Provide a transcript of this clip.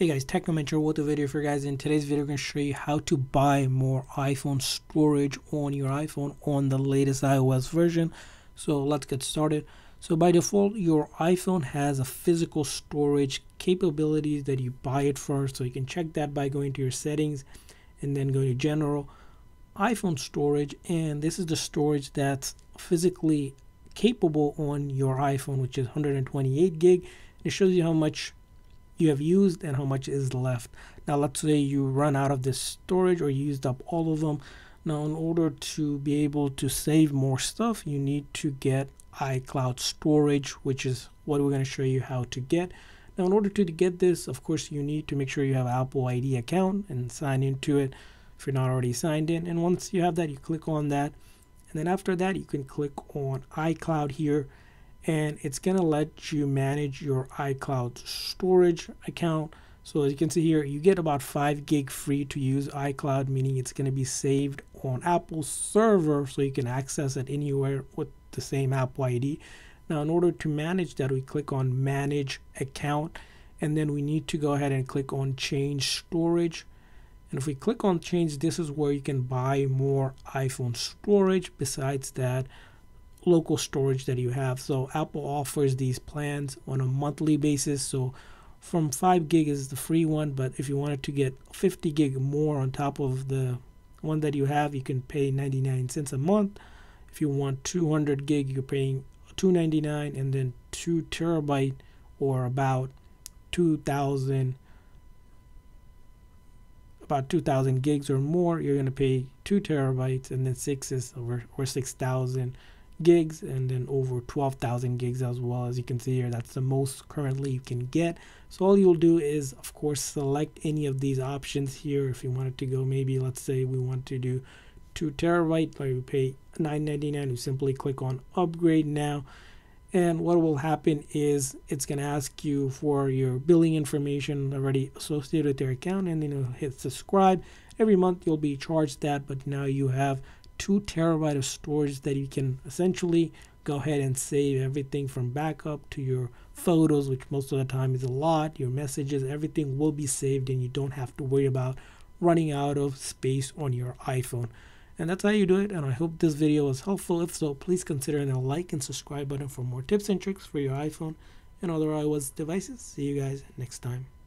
Hey guys, Tech Commentator with a video for you guys. In today's video, I'm going to show you how to buy more iPhone storage on your iPhone on the latest iOS version. So let's get started. So by default, your iPhone has a physical storage capabilities that you buy it for. So you can check that by going to your settings and then go to general, iPhone storage. And this is the storage that's physically capable on your iPhone, which is 128 gig. It shows you how much you have used and how much is left. Now let's say you run out of this storage or you used up all of them. Now in order to be able to save more stuff, you need to get iCloud storage, which is what we're going to show you how to get. Now in order to get this, of course, you need to make sure you have an Apple ID account and sign into it if you're not already signed in. And once you have that, you click on that, and then after that you can click on iCloud here, and it's going to let you manage your iCloud storage account. So as you can see here, you get about 5 gig free to use iCloud, meaning it's going to be saved on Apple's server so you can access it anywhere with the same Apple ID. Now in order to manage that, we click on manage account, and then we need to go ahead and click on change storage. And if we click on change, this is where you can buy more iPhone storage besides that local storage that you have. So Apple offers these plans on a monthly basis. So from 5 gig is the free one, but if you wanted to get 50 gig more on top of the one that you have, you can pay 99¢ a month. If you want 200 gig, you're paying $2.99, and then 2 terabyte or about 2,000 gigs or more, you're going to pay 2 terabytes, and then 6 is over or 6,000 gigs, and then over 12,000 gigs as well. As you can see here, that's the most currently you can get. So all you'll do is, of course, select any of these options here. If you wanted to go, maybe let's say we want to do 2 terabyte, like we pay $9.99, you simply click on upgrade now. And what will happen is it's going to ask you for your billing information already associated with their account, and then you'll hit subscribe. Every month you'll be charged that, but now you have 2 terabyte of storage that you can essentially go ahead and save everything from backup to your photos, which most of the time is a lot, your messages, everything will be saved, and you don't have to worry about running out of space on your iPhone. And that's how you do it, and I hope this video was helpful. If so, please consider hitting the like and subscribe button for more tips and tricks for your iPhone and other iOS devices. See you guys next time.